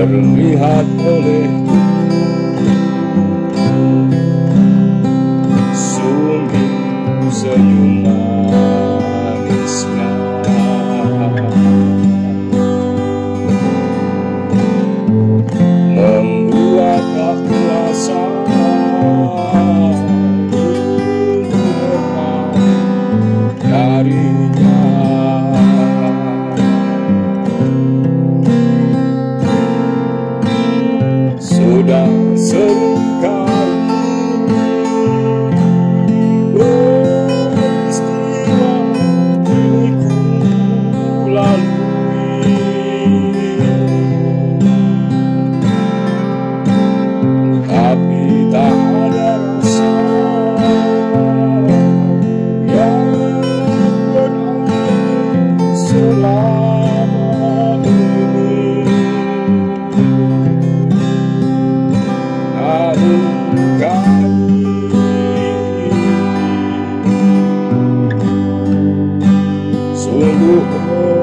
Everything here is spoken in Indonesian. terlihat oleh sumber senyum manisnya, membuat aku merasa darinya. Sudah sekali peristiwa ku lalui, tapi tak ada rasa yang benar selama ini. Sungguh